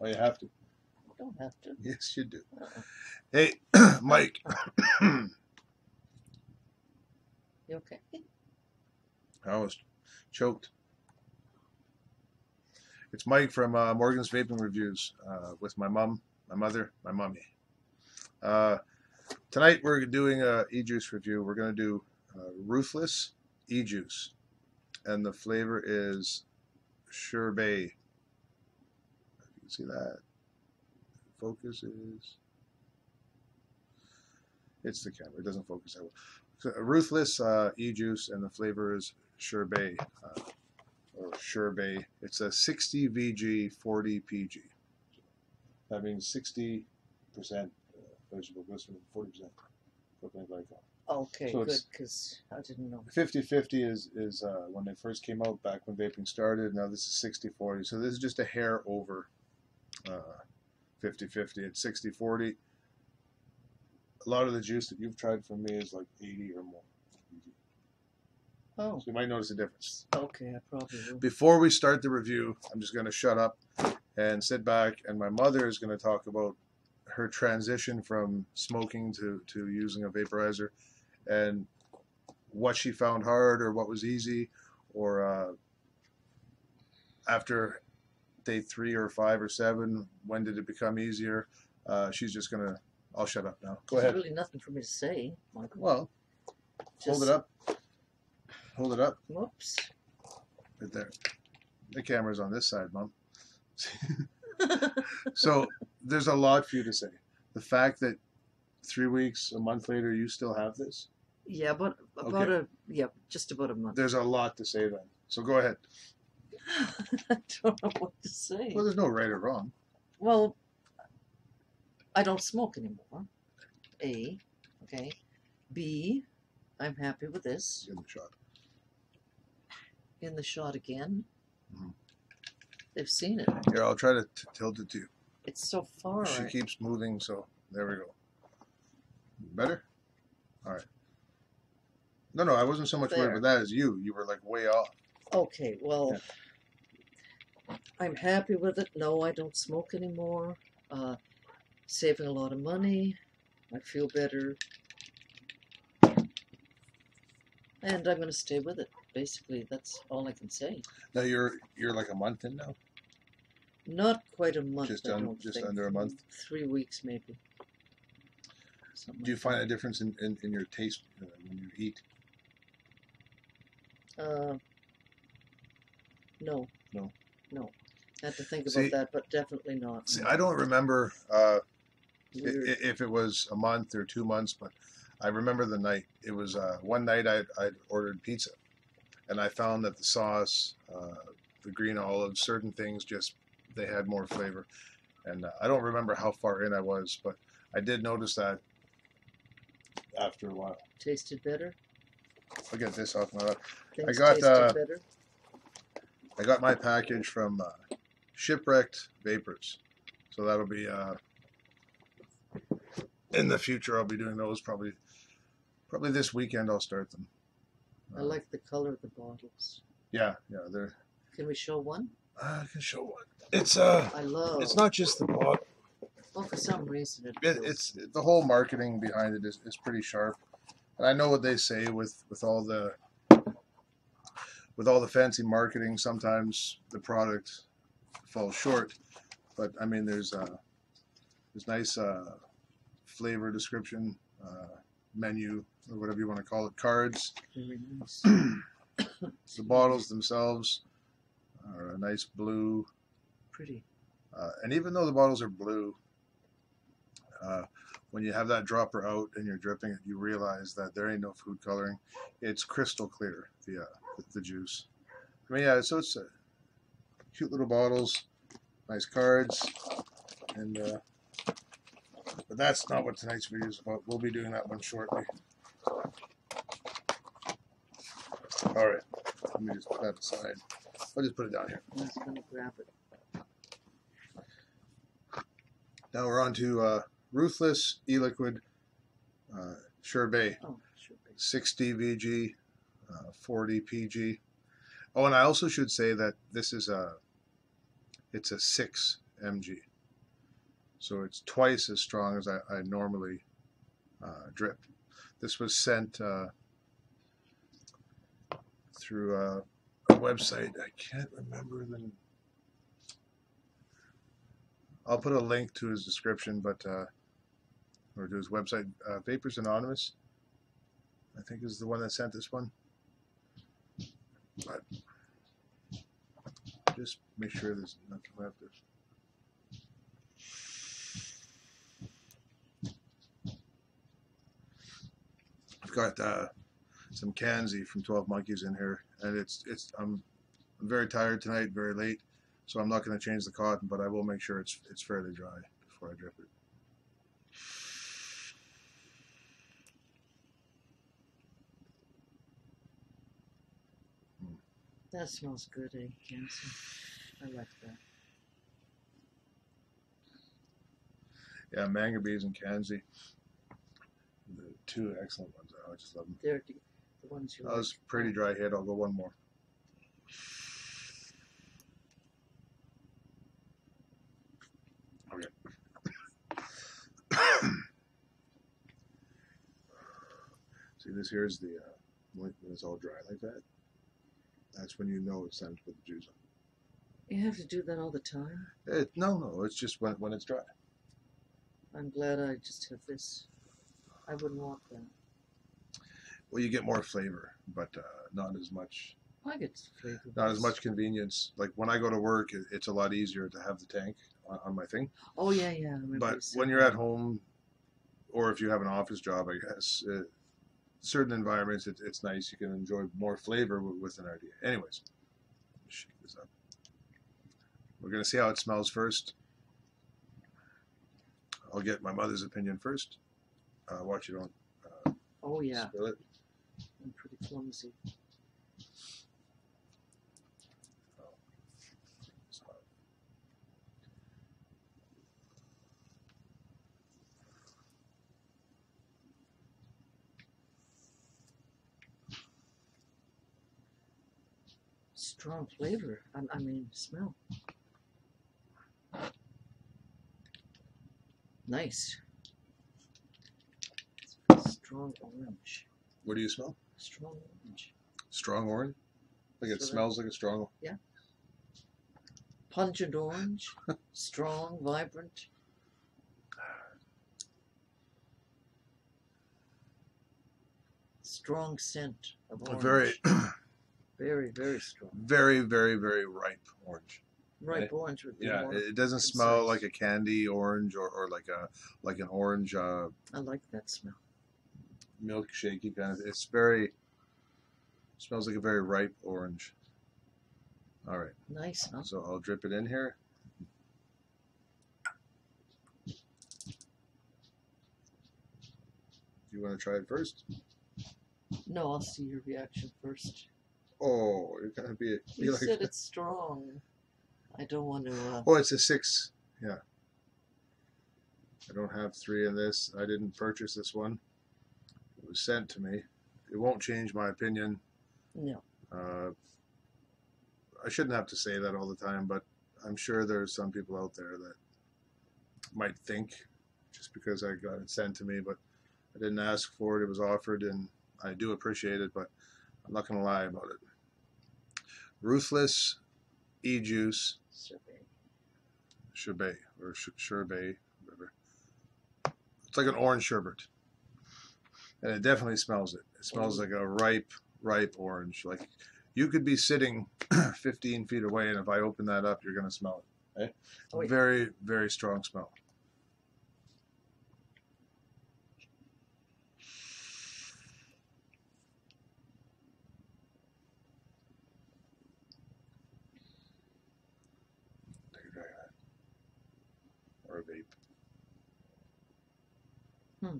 Oh, you have to. You don't have to. Yes, you do. Hey, Mike. You okay? I was choked. It's Mike from Morgan's Vaping Reviews with my mom, my mother, my mommy. Tonight we're doing a E-Juice review. We're going to do Ruthless E-Juice, and the flavor is Sherbae. You can see that. Focus is. It's the camera. It doesn't focus that well. So, Ruthless E-Juice, and the flavor is Sherbae. Or Sherbae. It's a 60 VG, 40 PG. That means 60% vegetable glycerin, 40% propylene glycol. Okay, so good, because I didn't know. 50-50 is when they first came out back when vaping started. Now this is 60-40. So this is just a hair over 50-50. It's 60-40. A lot of the juice that you've tried from me is like 80 or more. Oh. So you might notice a difference. Okay, I probably will. Before we start the review, I'm just going to shut up and sit back, and my mother is going to talk about her transition from smoking to using a vaporizer, and what she found hard or what was easy, or after day 3 or 5 or 7, when did it become easier? She's just going to... I'll shut up now. Go ahead. There's really nothing for me to say, Michael. Well, just... hold it up. Hold it up. Whoops. Right there. The camera's on this side, Mom. So there's a lot for you to say. The fact that 3 weeks, a month later, you still have this? Yeah, but about okay. Just about a month. There's a lot to say then. So go ahead. I don't know what to say. Well, there's no right or wrong. Well, I don't smoke anymore. A, okay. B, I'm happy with this. In the shot. In the shot again. Mm-hmm. They've seen it. Here, I'll try to tilt it to you. It's so far. She keeps moving, so there we go. Better? All right. No, no, I wasn't so much worried about that as you. You were like way off. Okay, well, yeah. I'm happy with it. No, I don't smoke anymore. Saving a lot of money. I feel better. And I'm going to stay with it. Basically, that's all I can say. Now you're like a month in now. Not quite a month. Just under a month. 3 weeks maybe. Something. Do you find a difference in your taste when you eat? No. No. No. I had to think about that, but definitely not. See, I don't remember if it was a month or 2 months, but I remember the night. It was one night I'd ordered pizza. And I found that the sauce, the green olives, certain things just, they had more flavor. And I don't remember how far in I was, but I did notice that after a while. Tasted better? I'll get this off my lap. I got my package from Shipwrecked Vapors. So that'll be, in the future I'll be doing those probably this weekend I'll start them. I like the color of the bottles. Yeah, yeah, they're. Can we show one? I can show one. It's I love. It's not just the bottle. Well, for some reason it's the whole marketing behind it is pretty sharp, and I know what they say with all the fancy marketing. Sometimes the product falls short, but I mean there's nice flavor description. Menu or whatever you want to call it, cards. Very nice. The bottles themselves are a nice blue. Pretty. And even though the bottles are blue, when you have that dropper out and you're dripping it, you realize that there ain't no food coloring. It's crystal clear, the juice. I mean, yeah, so it's cute little bottles, nice cards, and but that's not what tonight's video is about. We'll be doing that one shortly. All right. Let me just put that aside. I'll just put it down here. I'm just going to grab it. Now we're on to Ruthless E-Liquid Sherbae. Oh, Sherbae. 60 VG, 40 PG. Oh, and I also should say that this is it's a 6 MG. So it's twice as strong as I normally drip. This was sent through a website. I can't remember the. I'll put a link to his description, but or to his website. Vapors Anonymous, I think, is the one that sent this one. But just make sure there's nothing left. I've got some Kanzi from 12 Monkeys in here, and I'm very tired tonight, very late, so I'm not going to change the cotton, but I will make sure it's fairly dry before I drip it. That smells good, eh, Kanzi? I like that. Yeah, Manga Bees and Kanzi. The two excellent ones. I just love them. They're the ones you like. That was a pretty dry head. I'll go one more. Okay. See, this here's the when it's all dry like that. That's when you know it's time to put the juice on. You have to do that all the time? No, it's just when it's dry. I'm glad I just have this. I wouldn't want that. Well, you get more flavor, but not as much. I get flavor. Not as much convenience. Like when I go to work, it's a lot easier to have the tank on my thing. Oh, yeah, yeah. But when you're at home, or if you have an office job, I guess, certain environments, it's nice. You can enjoy more flavor with an idea. Anyways, shake this up. We're going to see how it smells first. I'll get my mother's opinion first. Watch it on. Oh, yeah. Spill it. I'm pretty clumsy. Oh. Strong flavor. I mean, smell. Nice. Strong orange. What do you smell? Strong orange. Strong orange? Like it smells like a strong. Yeah. Pungent orange. Strong, vibrant. Strong scent of orange. Very, very, very strong. Very, very, very ripe orange. Ripe orange would be more. It doesn't smell like a candy orange or like an orange. I like that smell. Milkshakey kind of. It's very. Smells like a very ripe orange. All right. Nice, huh? So I'll drip it in here. Do you want to try it first? No, I'll see your reaction first. Oh, you're gonna be. You like, said it's strong. I don't want to. Oh, it's a 6. Yeah. I don't have 3 of this. I didn't purchase this one. It was sent to me. It won't change my opinion. No. I shouldn't have to say that all the time, but I'm sure there's some people out there that might think just because I got it sent to me, but I didn't ask for it. It was offered, and I do appreciate it, but I'm not going to lie about it. Ruthless E-Juice. Sherbae. Or Sherbae, whatever. It's like an orange sherbet. And it definitely smells it. It smells like a ripe, ripe orange. Like you could be sitting 15 feet away, and if I open that up, you're going to smell it. Okay? Oh, yeah. Very, very strong smell. Take a drag of that. Or a vape. Hmm.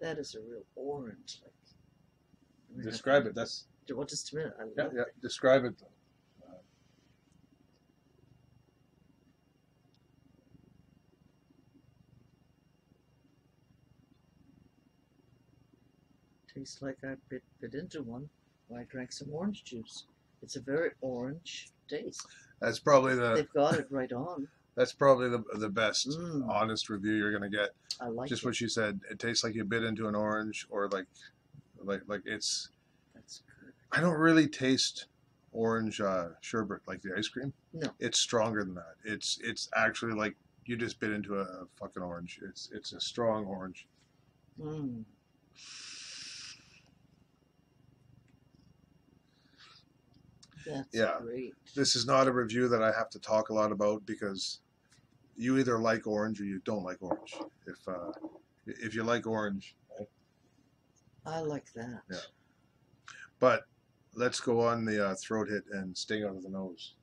That is a real orange. Like, I mean, describe it. That's. Well, just a minute. Yeah. Describe it. tastes like I bit into one while I drank some orange juice. It's a very orange taste. That's probably the... They've got it right on. That's probably the best honest review you're going to get. I like just it. What she said. It tastes like you bit into an orange, or like it's... That's good. I don't really taste orange sherbet like the ice cream. No. It's stronger than that. It's actually like you just bit into a fucking orange. It's a strong orange. Mm. That's great. This is not a review that I have to talk a lot about, because you either like orange or you don't like orange. If you like orange, I like that. Yeah. But let's go on the throat hit and sting out of the nose.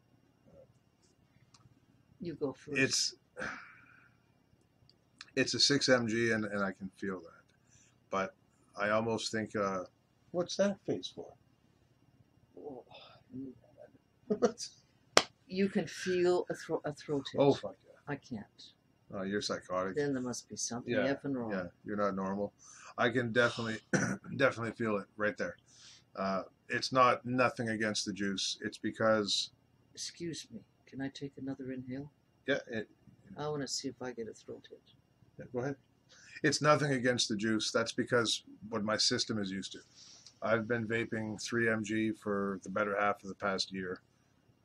You go first. It's a 6 mg, and I can feel that. But I almost think, what's that face for? Oh. You can feel a throat hit. Oh, fuck yeah. I can't. Oh, you're psychotic. Then there must be something effing wrong. Yeah, you're not normal. I can definitely feel it right there. It's nothing against the juice. It's because... Excuse me. Can I take another inhale? Yeah. I want to see if I get a throat hit. Yeah, go ahead. It's nothing against the juice. That's because what my system is used to. I've been vaping 3 mg for the better half of the past year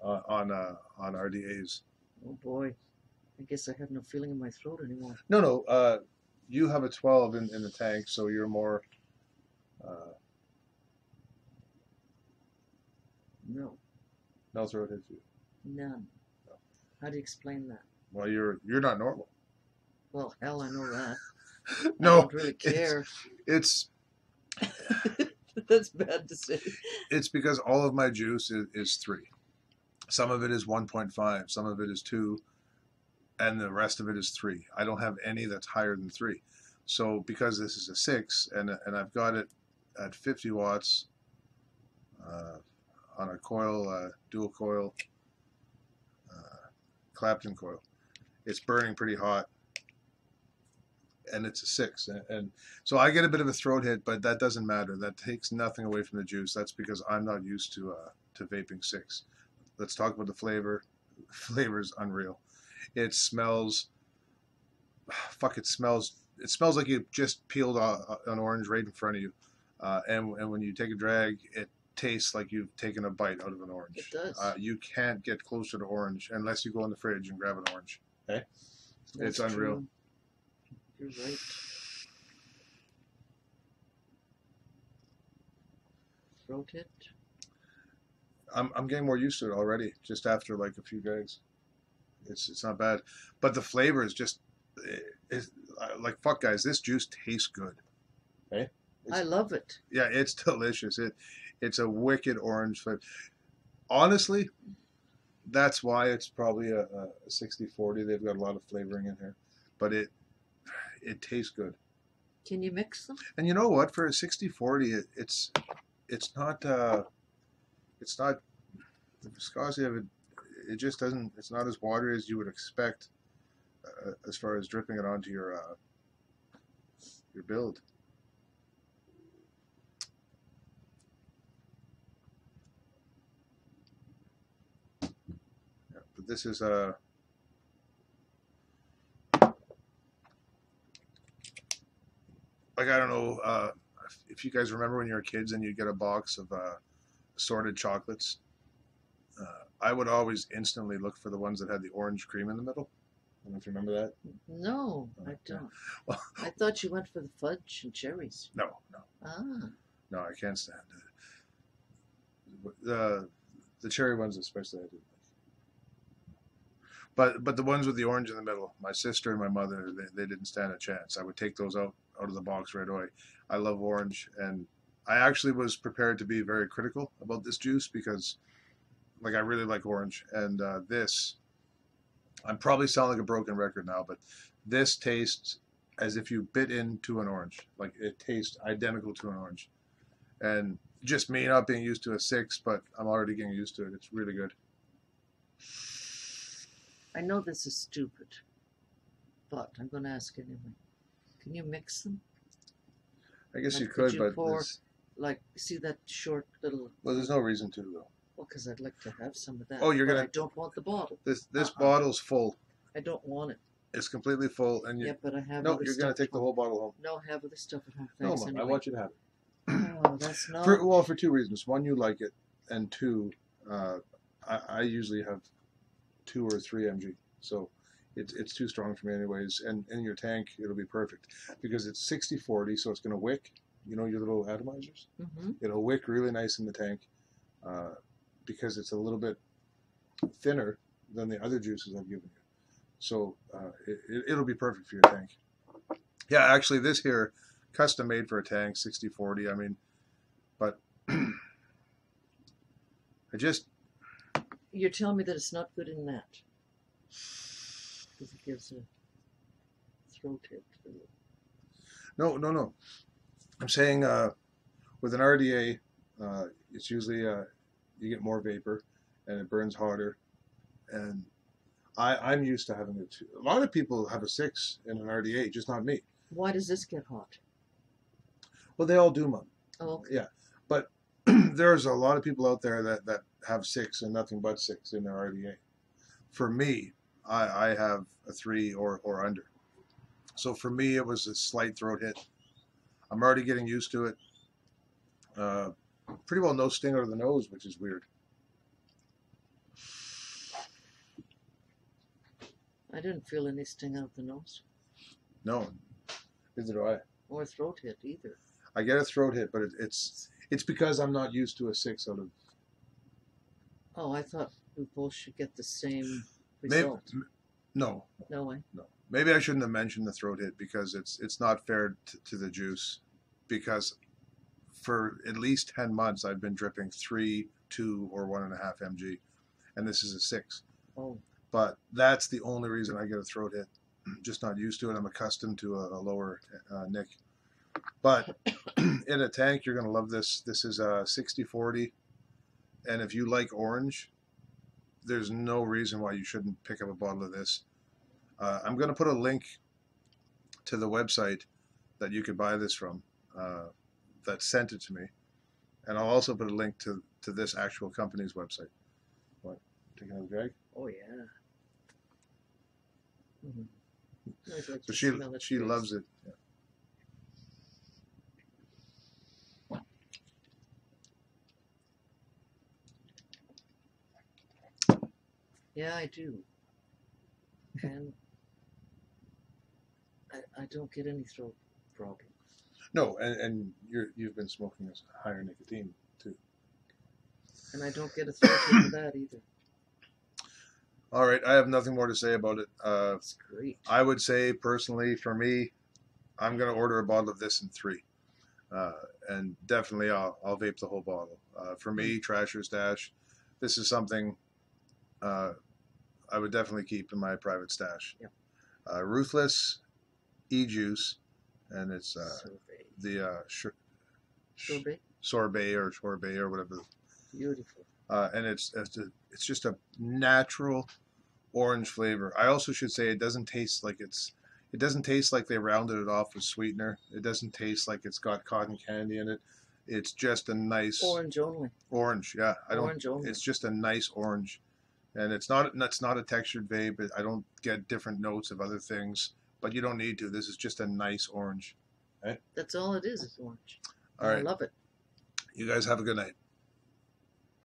on RDAs. Oh boy, I guess I have no feeling in my throat anymore. No, you have a 12 in the tank, so you're more. No. No throat hit you. None. No. How do you explain that? Well, you're not normal. Well, hell, I know that. No, I don't really care. It's That's bad to say. It's because all of my juice is 3. Some of it is 1.5. Some of it is 2. And the rest of it is 3. I don't have any that's higher than 3. So because this is a 6, and I've got it at 50 watts on a coil, dual coil, Clapton coil. It's burning pretty hot. And it's a 6, and so I get a bit of a throat hit, but that doesn't matter. That takes nothing away from the juice. That's because I'm not used to vaping 6. Let's talk about the flavor. Flavor's unreal. It smells. Fuck! It smells. It smells like you just peeled an orange right in front of you, and when you take a drag, it tastes like you've taken a bite out of an orange. It does. You can't get closer to orange unless you go in the fridge and grab an orange. Okay, it's unreal. True. You're right. Throat hit. I'm getting more used to it already. Just after like a few days, it's not bad. But the flavor is just like fuck, guys. This juice tastes good. Okay. I love it. Yeah, it's delicious. It's a wicked orange flavor. Honestly, that's why it's probably a 60-40. They've got a lot of flavoring in here, but it tastes good. Can you mix them? And you know what? For a 60-40, it's not the viscosity of it. It just doesn't. It's not as watery as you would expect, as far as dripping it onto your build. Yeah, but this is a. Like, I don't know if you guys remember when you were kids and you'd get a box of assorted chocolates. I would always instantly look for the ones that had the orange cream in the middle. I don't know if you remember that. No, I don't. Well, I thought you went for the fudge and cherries. No. Ah. No, I can't stand it. The cherry ones especially I didn't like. But the ones with the orange in the middle, my sister and my mother, they didn't stand a chance. I would take those out of the box right away. I love orange, and I actually was prepared to be very critical about this juice because, like, I really like orange, and this, I'm probably sounding like a broken record now, but this tastes as if you bit into an orange. Like, it tastes identical to an orange, and just me not being used to a 6, but I'm already getting used to it. It's really good. I know this is stupid, but I'm going to ask anyway. Can you mix them? I guess like you could, but there's... like, see that short little... Well, there's no reason to, though. Well, because I'd like to have some of that. Oh, you're going to... I don't want the bottle. This bottle's full. I don't want it. It's completely full, and you... Yeah, but I have no, you're going to take the whole bottle home. No, I have other stuff at home. Thanks, no, Mom, anyway. I want you to have it. Oh, that's not... for two reasons. One, you like it, and two, I usually have 2 or 3 mg, so... It's too strong for me anyways, and in your tank it'll be perfect because it's 60/40, so it's going to wick, you know, your little atomizers. Mm-hmm. It'll wick really nice in the tank because it's a little bit thinner than the other juices I've given you. So it'll be perfect for your tank. Yeah, actually this here, custom made for a tank, 60/40, I mean, but I just... You're telling me that it's not good in that? Because it gives a throat tip. No. I'm saying with an RDA, it's usually you get more vapor and it burns harder. And I'm used to having a 2. A lot of people have a 6 in an RDA, just not me. Why does this get hot? Well, they all do, Mom. Oh, okay. Yeah. But there's a lot of people out there that have 6 and nothing but 6 in their RDA. For me, I have a 3 or under. So for me, it was a slight throat hit. I'm already getting used to it. Pretty well no sting out of the nose, which is weird. I didn't feel any sting out of the nose. No, neither do I. Or a throat hit either. I get a throat hit, but it's because I'm not used to a 6 out of... Oh, I thought we both should get the same... Maybe, no. No way. No. Maybe I shouldn't have mentioned the throat hit because it's not fair to the juice, because for at least 10 months I've been dripping 3, 2, or 1.5 mg, and this is a 6. Oh. But that's the only reason I get a throat hit. I'm just not used to it. I'm accustomed to a lower nick. But in a tank you're gonna love this. This is a 60/40, and if you like orange, there's no reason why you shouldn't pick up a bottle of this. I'm going to put a link to the website that you could buy this from that sent it to me. And I'll also put a link to this actual company's website. What? Take another drag? Oh, yeah. Mm-hmm. Like so she loves it. Yeah. Yeah, I do, and I don't get any throat problem. No, and you've been smoking a higher nicotine too. And I don't get a throat for that either. All right, I have nothing more to say about it. That's great. I would say personally, for me, I'm going to order a bottle of this in 3, and definitely I'll vape the whole bottle. For me, Trasher's Stash, this is something. I would definitely keep in my private stash. Yep. Ruthless E-Juice, and it's the Sherbae or whatever. Beautiful. And it's just a natural orange flavor. I also should say it doesn't taste like they rounded it off with sweetener. It doesn't taste like it's got cotton candy in it. It's just a nice orange only. Orange, yeah. Orange only. It's just a nice orange. And it's not a textured vape. I don't get different notes of other things, but you don't need to. This is just a nice orange. Right? That's all it is orange. All right. I love it. You guys have a good night.